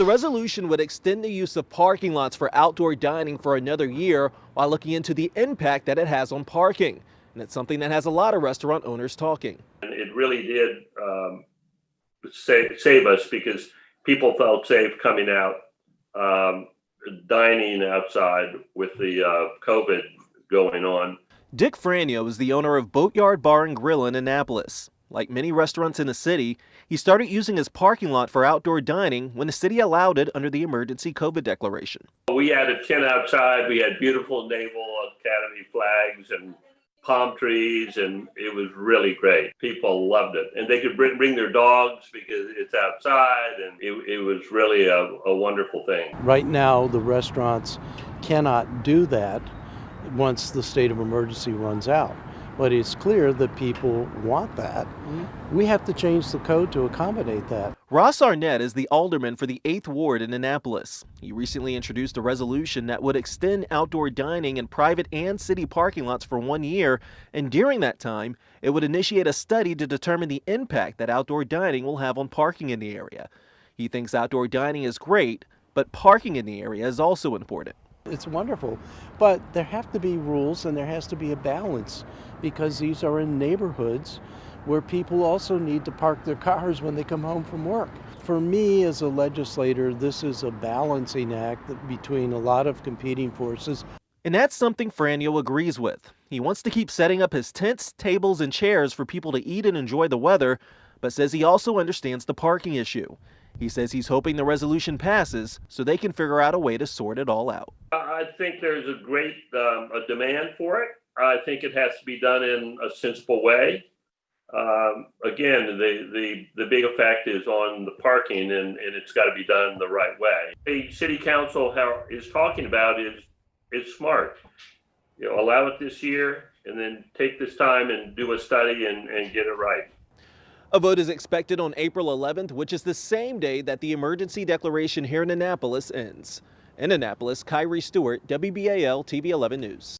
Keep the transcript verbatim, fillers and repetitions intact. The resolution would extend the use of parking lots for outdoor dining for another year while looking into the impact that it has on parking. And it's something that has a lot of restaurant owners talking. It really did um, save, save us because people felt safe coming out, um, dining outside with the uh, COVID going on. Dick Frania was the owner of Boat Yard Bar and Grill in Annapolis. Like many restaurants in the city, he started using his parking lot for outdoor dining when the city allowed it under the emergency COVID declaration. We had a tent outside. We had beautiful Naval Academy flags and palm trees, and it was really great. People loved it, and they could bring, bring their dogs because it's outside, and it, it was really a, a wonderful thing. Right now, the restaurants cannot do that once the state of emergency runs out, but it's clear that people want that. We have to change the code to accommodate that. Ross Arnett is the alderman for the eighth Ward in Annapolis. He recently introduced a resolution that would extend outdoor dining in private and city parking lots for one year, and during that time, it would initiate a study to determine the impact that outdoor dining will have on parking in the area. He thinks outdoor dining is great, but parking in the area is also important. It's wonderful, but there have to be rules and there has to be a balance because these are in neighborhoods where people also need to park their cars when they come home from work. For me as a legislator, this is a balancing act between a lot of competing forces. And that's something Frania agrees with. He wants to keep setting up his tents, tables, and chairs for people to eat and enjoy the weather, but says he also understands the parking issue. He says he's hoping the resolution passes so they can figure out a way to sort it all out. I think there's a great um, a demand for it. I think it has to be done in a sensible way. Um, again, the, the, the big effect is on the parking, and, and it's got to be done the right way. The city council how, is talking about is, is smart. You know, allow it this year and then take this time and do a study and, and get it right. A vote is expected on April eleventh, which is the same day that the emergency declaration here in Annapolis ends. In Annapolis, Kyrie Stewart, W B A L T V eleven News.